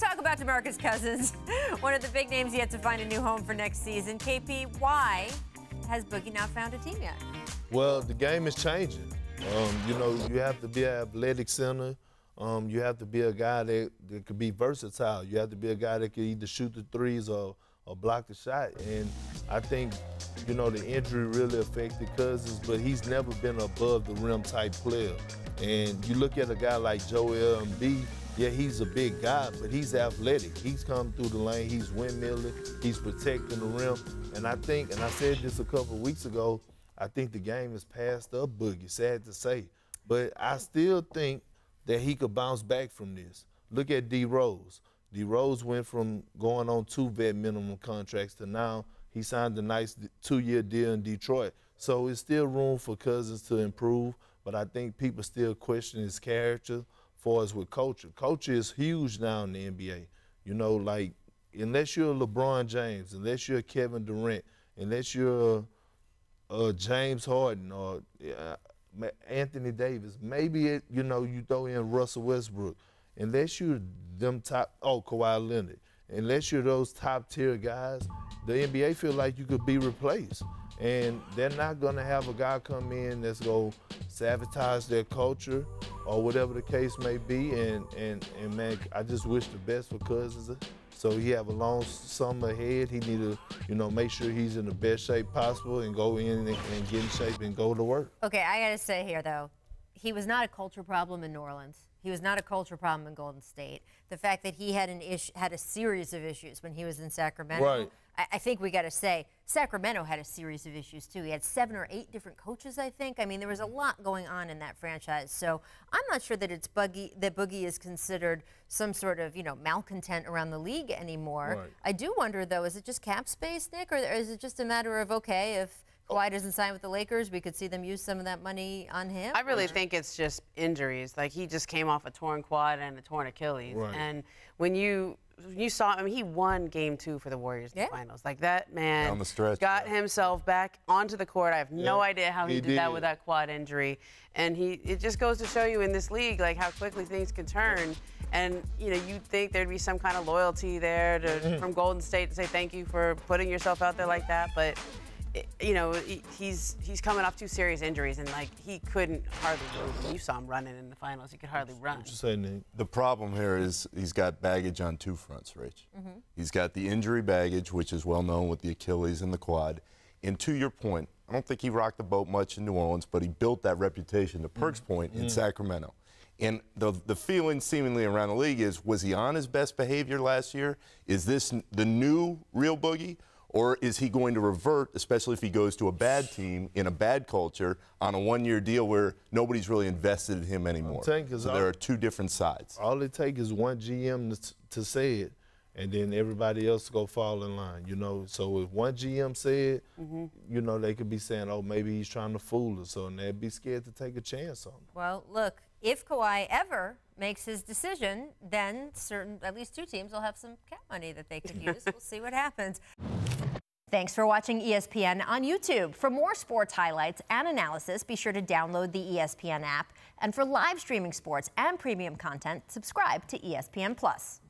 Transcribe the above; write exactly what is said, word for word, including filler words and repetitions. talk about DeMarcus Cousins, one of the big names yet to find a new home for next season. K P, why has Boogie not found a team yet? Well, the game is changing. Um, you know, you have to be an athletic center. Um, you have to be a guy that, that could be versatile. You have to be a guy that could either shoot the threes or, or block the shot. And I think, you know, the injury really affected Cousins, but he's never been above the rim type player. And you look at a guy like Joel Embiid, yeah, he's a big guy, but he's athletic. He's come through the lane, he's windmilling, he's protecting the rim. And I think, and I said this a couple of weeks ago, I think the game is passed up Boogie, sad to say. But I still think that he could bounce back from this. Look at D. Rose. D. Rose went from going on two vet minimum contracts to now he signed a nice two-year deal in Detroit. So it's still room for Cousins to improve, but I think people still question his character as far as with culture. Culture is huge now in the N B A. You know, like, unless you're LeBron James, unless you're Kevin Durant, unless you're uh, James Harden or uh, Anthony Davis, maybe, it, you know, you throw in Russell Westbrook. Unless you're them top, oh, Kawhi Leonard, unless you're those top-tier guys, the N B A feel like you could be replaced. And they're not going to have a guy come in that's going to sabotage their culture or whatever the case may be. And, and, and man, I just wish the best for Cousins. So he have a long summer ahead. He need to, you know, make sure he's in the best shape possible and go in and, and get in shape and go to work. Okay, I got to say here, though, he was not a culture problem in New Orleans. He was not a culture problem in Golden State. The fact that he had an issue, had a series of issues when he was in Sacramento. Right. I, I think we got to say Sacramento had a series of issues too. He had seven or eight different coaches, I think. I mean, there was a lot going on in that franchise. So I'm not sure that it's Boogie that Boogie is considered some sort of, you know, malcontent around the league anymore. Right. I do wonder though, is it just cap space, Nick, or is it just a matter of okay if Kawhi doesn't sign with the Lakers, we could see them use some of that money on him? I really think it's just injuries. Like, he just came off a torn quad and a torn Achilles. Right. And when you you saw him, he won game two for the Warriors in yeah. the finals. Like, that man down the stretch, got yeah. himself back onto the court. I have yeah. no idea how he, he did, did that with that quad injury. And he it just goes to show you in this league, like, how quickly things can turn. And, you know, you'd think there'd be some kind of loyalty there to, from Golden State to say thank you for putting yourself out there like that. But you know, he's he's coming off two serious injuries, and like he couldn't hardly move. You saw him running in the finals; he could hardly run. What you say, Nick? The problem here is he's got baggage on two fronts, Rich. Mm-hmm. He's got the injury baggage, which is well known with the Achilles and the quad. And to your point, I don't think he rocked the boat much in New Orleans, but he built that reputation, to Perk's mm-hmm. point, in mm-hmm. Sacramento. And the the feeling seemingly around the league is: was he on his best behavior last year? Is this the new real Boogie? Or is he going to revert, especially if he goes to a bad team in a bad culture, on a one-year deal where nobody's really invested in him anymore? So all, there are two different sides. All it takes is one G M to, to say it, and then everybody else go fall in line, you know? So if one G M said, mm-hmm. you know, they could be saying, oh, maybe he's trying to fool us, and they'd be scared to take a chance on him. Well, look, if Kawhi ever makes his decision, then certain, at least two teams will have some cap money that they could use. We'll see what happens. Thanks for watching E S P N on YouTube. For more sports highlights and analysis, be sure to download the E S P N app. And for live streaming sports and premium content, subscribe to E S P N Plus.